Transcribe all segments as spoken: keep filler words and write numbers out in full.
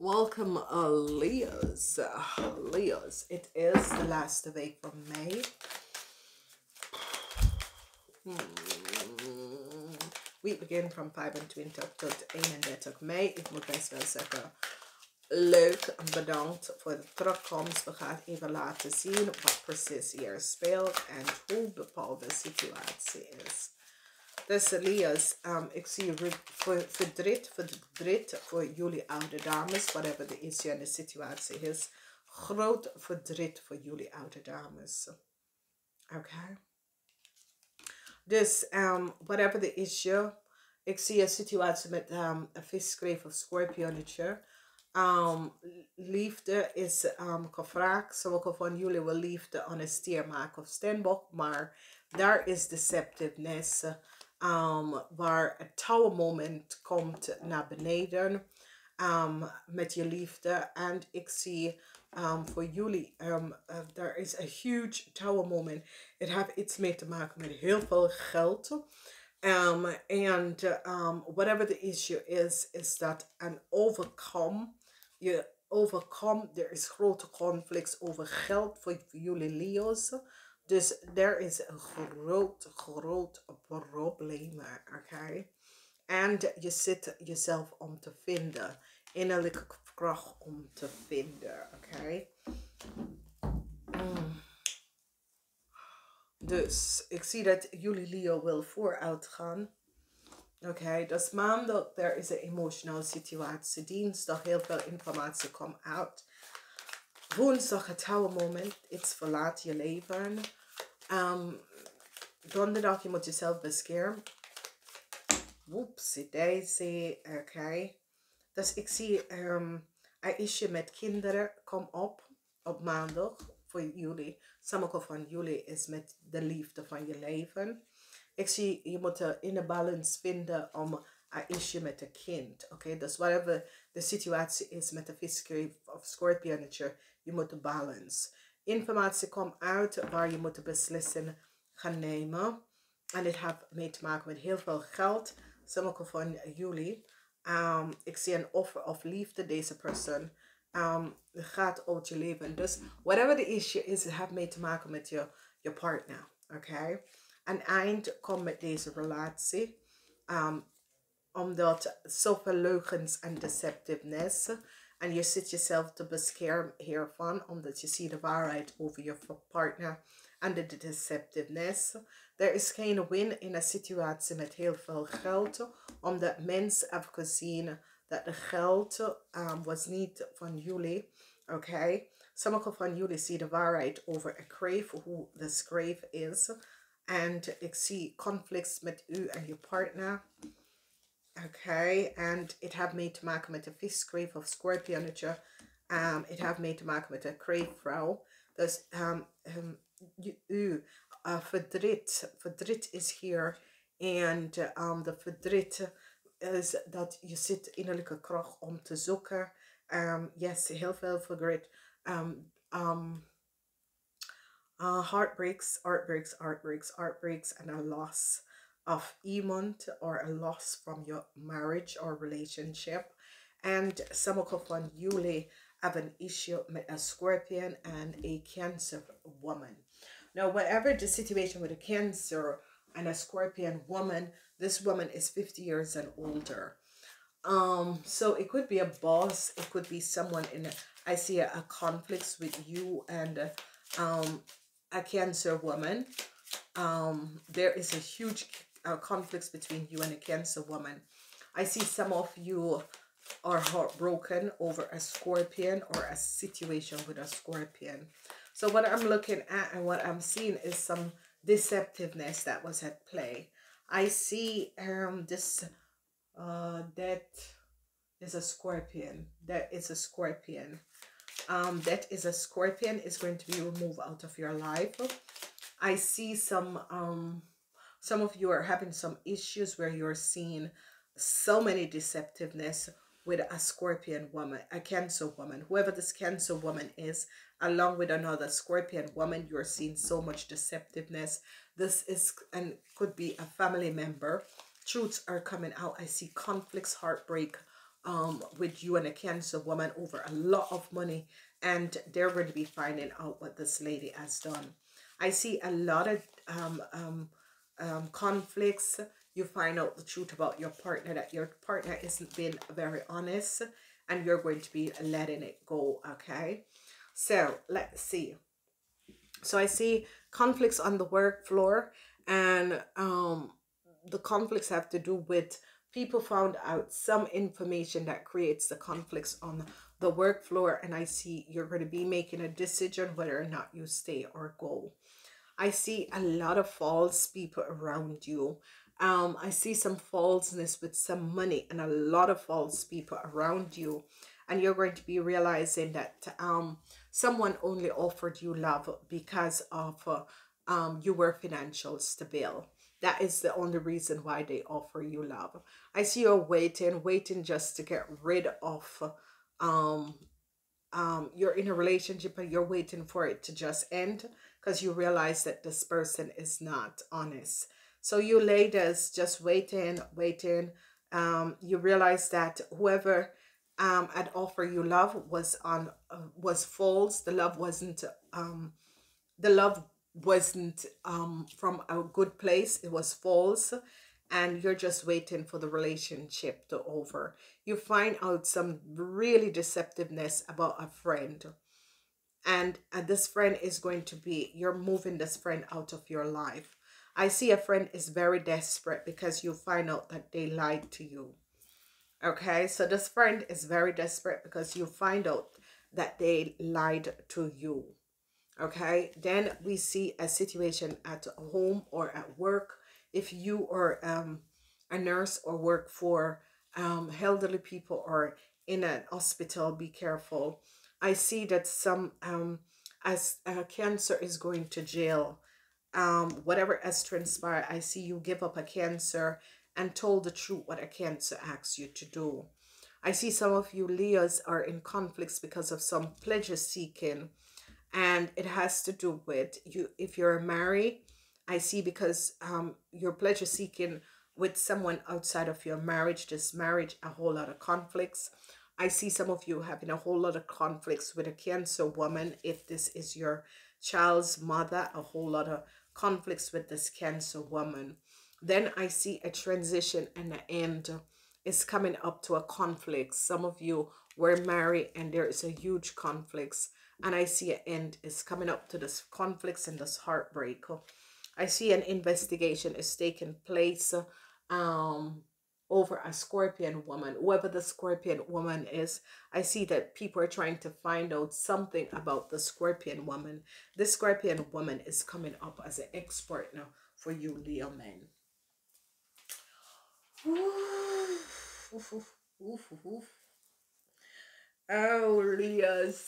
Welcome, uh, Leos. Uh, Leos, it is the last of April, May. Hmm. We begin from five and twenty up till the eenendertig mei. Ik moet best wel zeggen, leuk, bedankt voor de terugkomst. We gaan even laten zien wat precies hier speelt en hoe bepaalde situatie is. Dus Leo's, um, ik zie verdriet, verdriet voor jullie oude dames, whatever de issue en de situatie is. Groot verdriet voor jullie oude dames. Oké. Okay. Dus, um, whatever the issue, ik zie een situatie met um, een visgreep of scorpionnetje. Um, liefde is um, gevraagd. Sommige van jullie wil liefde aan een stier maken of steenbok, maar daar is deceptiveness. Um, waar het touwmoment komt naar beneden um, met je liefde. En ik zie um, voor jullie, um, uh, there is a huge touwmoment. Het heeft iets mee te maken met heel veel geld. Um, and um, whatever the issue is, is dat een overcome. Je overcome, er is grote conflicts over geld voor jullie Leo's. Dus er is een groot, groot probleem, oké? Okay? En je zit jezelf om te vinden. Innerlijke kracht om te vinden, oké? Okay? Mm. Dus, ik zie dat jullie Leo wil vooruit gaan. Oké, okay, dus maandag, er is een emotionele situatie. Dinsdag, heel veel informatie komt uit. Woensdag, het oude moment, iets verlaat je leven. Um, donderdag, je moet jezelf beschermen. Whoopsie daisy, oké. Okay. Dus ik zie um, een issue met kinderen, kom op, op maandag voor jullie. Sommige van jullie is met de liefde van je leven. Ik zie, je moet in de balans vinden om een issue met een kind. Oké, okay? Dus whatever de situatie is met de visgreep of scorpionnetje, je moet de balans. Informatie komt uit waar je moet beslissen gaan nemen. En dit heeft mee te maken met heel veel geld. Sommige van jullie. Um, ik zie een offer of liefde. Deze persoon um, gaat uit je leven. Dus whatever the issue is, het heeft mee te maken met je, je partner. Oké. Okay? Een eind komt met deze relatie. Um, omdat zoveel leugens en deceptiveness. En je zit jezelf te beschermen hiervan. Omdat je ziet de waarheid over je partner. En de deceptiveness. Er is geen win in een situatie met heel veel geld. Omdat mensen hebben gezien dat de geld um, was niet van jullie. Oké. Okay? Sommige van jullie zien de waarheid over een crave. Hoe de crave is. En ik zie conflicts met u en je partner. Oké, en het heeft mee te maken met de visgreep of scorpionnetje. Um, het heeft mee te maken met de kreefvrouw. Dus um, um, u, uh, verdriet. Verdriet is hier. En um, de verdriet is dat je zit innerlijke kracht om te zoeken. Um, yes, heel veel verdriet. Um, um, uh, heartbreaks, heartbreaks, heartbreaks, heartbreaks en een loss. Of iemand or a loss from your marriage or relationship. And sommige van jullie have an issue with a scorpion and a cancer woman. Now, whatever the situation with a cancer and a scorpion woman, this woman is fifty years and older. Um, so it could be a boss. It could be someone in, a, I see a, a conflict with you and a, um, a cancer woman. Um, there is a huge Uh, conflicts between you and a cancer woman. I see some of you are heartbroken over a scorpion or a situation with a scorpion. So what I'm looking at and what I'm seeing is some deceptiveness that was at play. I see um this uh that is a scorpion. That is a scorpion. Um that is a scorpion is going to be removed out of your life. I see some um some of you are having some issues where you're seeing so many deceptiveness with a scorpion woman, a cancer woman. Whoever this cancer woman is, along with another scorpion woman, you're seeing so much deceptiveness. This is and could be a family member. Truths are coming out. I see conflicts, heartbreak, um, with you and a Cancer woman over a lot of money, and they're going to be finding out what this lady has done. I see a lot of um, um, um, conflicts. You find out the truth about your partner, that your partner isn't being very honest, and you're going to be letting it go, okay? So, let's see. So, I see conflicts on the work floor, and um, the conflicts have to do with people found out some information that creates the conflicts on the work floor, and I see you're going to be making a decision whether or not you stay or go. I see a lot of false people around you. Um, I see some falseness with some money and a lot of false people around you. And you're going to be realizing that um, someone only offered you love because of uh, um, you were financially stable. That is the only reason why they offer you love. I see you're waiting, waiting just to get rid of, um, um, you're in a relationship and you're waiting for it to just end because you realize that this person is not honest. So you ladies just waiting, waiting. Um, you realize that whoever um, had offered you love was on uh, was false. The love wasn't um, the love wasn't um, from a good place. It was false, and you're just waiting for the relationship to over. You find out some really deceptiveness about a friend, and uh, this friend is going to be you're moving this friend out of your life. I see a friend is very desperate because you find out that they lied to you. Okay, so this friend is very desperate because you find out that they lied to you. Okay, then we see a situation at home or at work. If you are um, a nurse or work for um, elderly people or in an hospital, be careful. I see that some um, as uh, Cancer is going to jail. Um, whatever has transpired, I see you give up a Cancer and told the truth what a Cancer asks you to do. I see some of you Leos are in conflicts because of some pleasure seeking, and it has to do with you. If you're married, I see because um, you're pleasure seeking with someone outside of your marriage. This marriage, a whole lot of conflicts. I see some of you having a whole lot of conflicts with a Cancer woman. If this is your child's mother, a whole lot of conflicts with this Cancer woman. Then I see a transition and an end is coming up to a conflict. Some of you were married and there is a huge conflicts, and I see an end is coming up to this conflicts and this heartbreak. I see an investigation is taking place um, over a Scorpion woman. Whoever the Scorpion woman is, I see that people are trying to find out something about the Scorpion woman. This Scorpion woman is coming up as an ex-partner for you Leo men. Oof, oof, oof, oof, oof. Oh, Leos.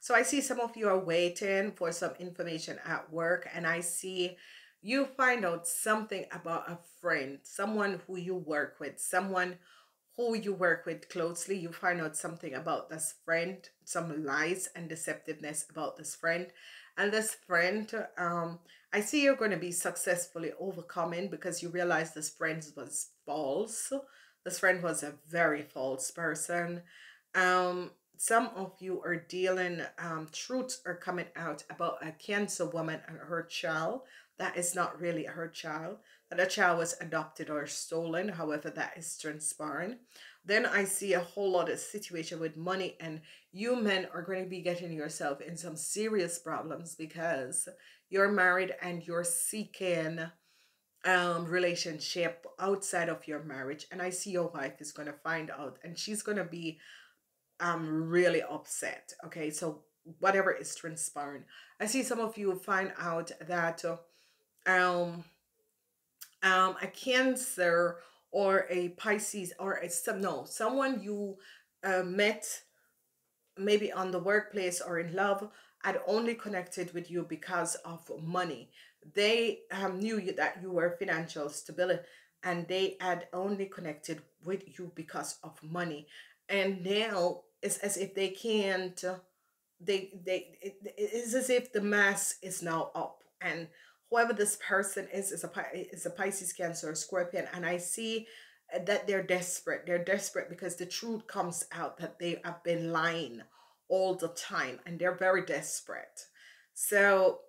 So I see some of you are waiting for some information at work, and I see you find out something about a friend, someone who you work with, someone who you work with closely. You find out something about this friend, some lies and deceptiveness about this friend. And this friend, um, I see you're going to be successfully overcoming because you realize this friend was false. This friend was a very false person. Um... Some of you are dealing, um, truths are coming out about a Cancer woman and her child. That is not really her child. That a child was adopted or stolen. However, that is transparent. Then I see a whole lot of situation with money, and you men are going to be getting yourself in some serious problems because you're married and you're seeking um, relationship outside of your marriage. And I see your wife is going to find out, and she's going to be I'm really upset. Okay, so whatever is transparent, I see some of you find out that uh, um um a Cancer or a Pisces or a some no someone you uh, met maybe on the workplace or in love had only connected with you because of money. They um, knew you, that you were financial stability, and they had only connected with you because of money. And now it's as if they can't, they, they, it, it's as if the mask is now up and whoever this person is, is a, is a Pisces, Cancer, or Scorpion. And I see that they're desperate. They're desperate because the truth comes out that they have been lying all the time, and they're very desperate. So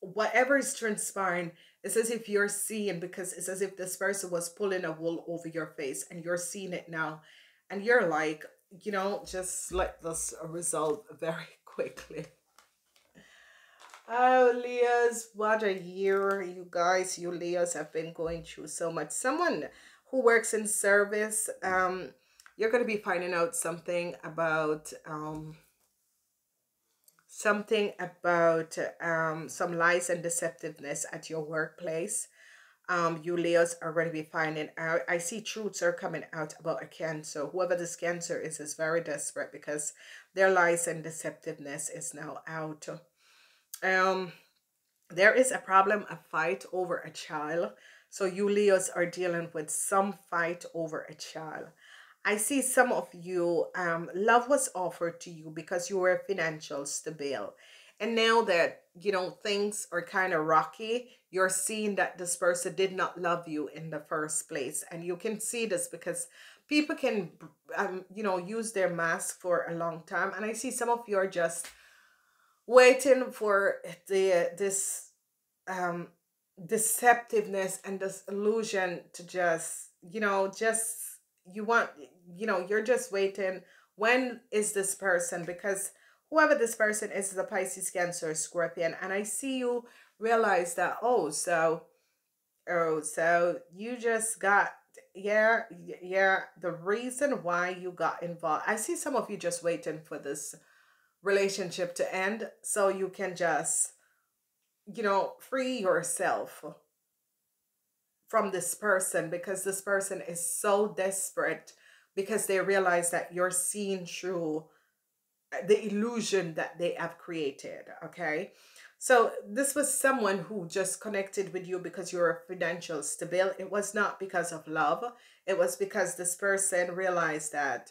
whatever is transpiring, it's as if you're seeing, because it's as if this person was pulling a wool over your face and you're seeing it now. And you're like, you know, just let this resolve very quickly. Oh, Leos, what a year, you guys. You Leos have been going through so much. Someone who works in service, um, you're going to be finding out something about, um, something about um, some lies and deceptiveness at your workplace. Um, you Leos are going to be finding out. I see truths are coming out about a Cancer. Whoever this Cancer is, is very desperate because their lies and deceptiveness is now out. Um, there is a problem, a fight over a child. So you Leos are dealing with some fight over a child. I see some of you, um, love was offered to you because you were financially stable. And now that, you know, things are kind of rocky, you're seeing that this person did not love you in the first place. And you can see this because people can, um, you know, use their mask for a long time. And I see some of you are just waiting for the this um, deceptiveness and this illusion to just, you know, just, you want, you know, you're just waiting. When is this person? Because whoever this person is, is a Pisces, Cancer, Scorpion. And I see you realize that, oh, so, oh, so you just got, yeah, yeah, the reason why you got involved. I see some of you just waiting for this relationship to end so you can just, you know, free yourself from this person, because this person is so desperate because they realize that you're seeing through the illusion that they have created. Okay, so this was someone who just connected with you because you're financially stable. It was not because of love. It was because this person realized that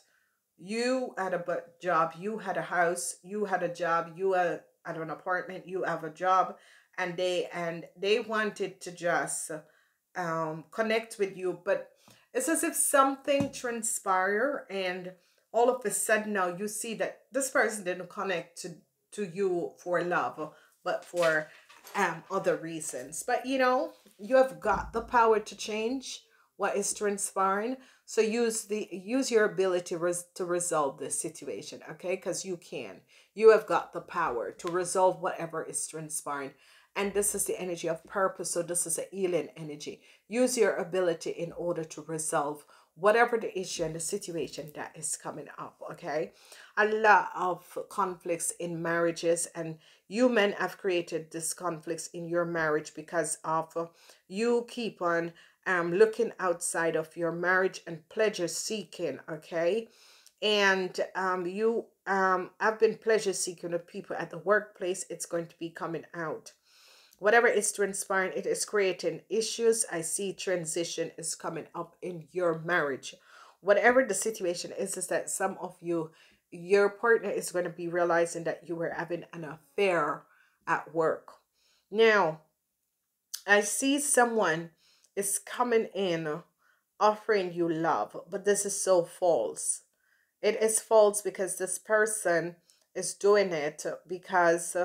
you had a job, you had a house, you had a job, you had an apartment, you have a job, and they and they wanted to just Um, connect with you. But it's as if something transpire, and all of a sudden now you see that this person didn't connect to, to you for love, but for um, other reasons. But you know, you have got the power to change what is transpiring, so use the use your ability res to resolve this situation, okay? Because you can, you have got the power to resolve whatever is transpiring. And this is the energy of purpose. So this is a healing energy. Use your ability in order to resolve whatever the issue and the situation that is coming up, okay? A lot of conflicts in marriages, and you men have created this conflicts in your marriage because of you keep on um, looking outside of your marriage and pleasure seeking, okay? And um, you um, have been pleasure seeking with people at the workplace. It's going to be coming out. Whatever is transpiring, it is creating issues. I see transition is coming up in your marriage. Whatever the situation is, is that some of you, your partner is going to be realizing that you were having an affair at work. Now, I see someone is coming in offering you love, but this is so false. It is false because this person is doing it because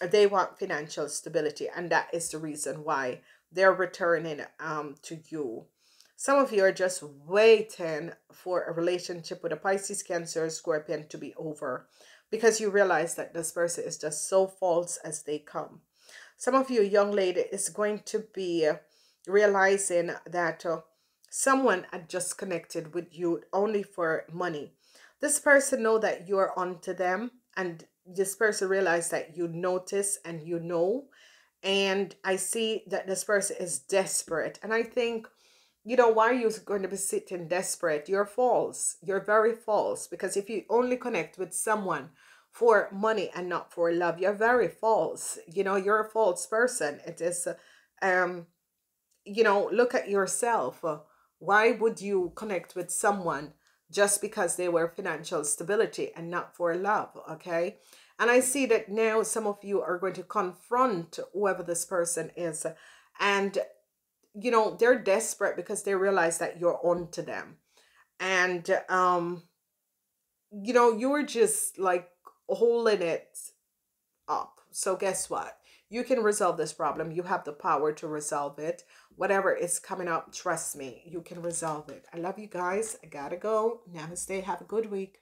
Uh, they want financial stability, and that is the reason why they're returning um to you. Some of you are just waiting for a relationship with a Pisces, Cancer, Scorpion to be over, because you realize that this person is just so false as they come. Some of you, young lady, is going to be realizing that uh, someone had just connected with you only for money. This person know that you are onto them, and this person realized that you notice and you know. And I see that this person is desperate. And I think, you know, why are you going to be sitting desperate? You're false. You're very false. Because if you only connect with someone for money and not for love, you're very false. You know, you're a false person. It is, um, you know, look at yourself. Why would you connect with someone just because they were financial stability and not for love, okay? And I see that now some of you are going to confront whoever this person is, and, you know, they're desperate because they realize that you're on to them. And, um, you know, you were just like holding it up. So guess what? You can resolve this problem. You have the power to resolve it. Whatever is coming up, trust me, you can resolve it. I love you guys. I gotta go. Namaste. Have a good week.